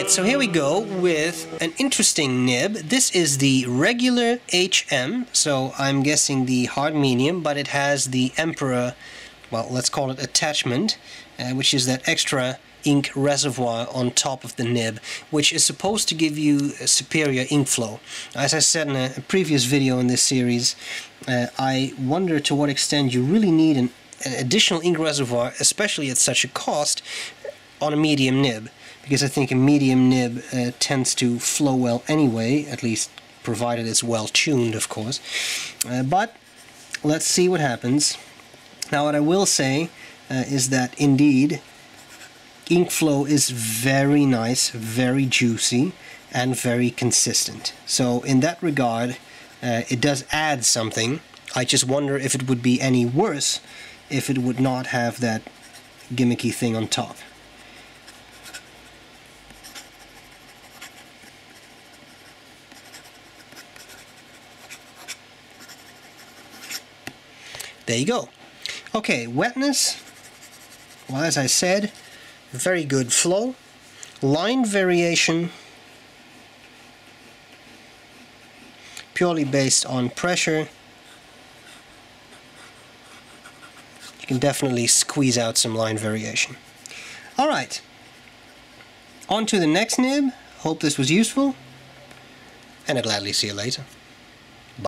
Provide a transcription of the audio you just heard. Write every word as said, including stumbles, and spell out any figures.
Alright, so here we go with an interesting nib. This is the regular H M, so I'm guessing the hard medium, but it has the Emperor, well, let's call it attachment, uh, which is that extra ink reservoir on top of the nib, which is supposed to give you a superior ink flow. As I said in a previous video in this series, uh, I wonder to what extent you really need an, an additional ink reservoir, especially at such a cost, on a medium nib, because I think a medium nib uh, tends to flow well anyway, at least provided it's well tuned, of course. Uh, but let's see what happens. Now, what I will say uh, is that indeed ink flow is very nice, very juicy, and very consistent. So in that regard, uh, it does add something. I just wonder if it would be any worse if it would not have that gimmicky thing on top. There you go. Okay, wetness, well, as I said, very good flow. Line variation, purely based on pressure. You can definitely squeeze out some line variation. Alright, on to the next nib. Hope this was useful, and I'll gladly see you later.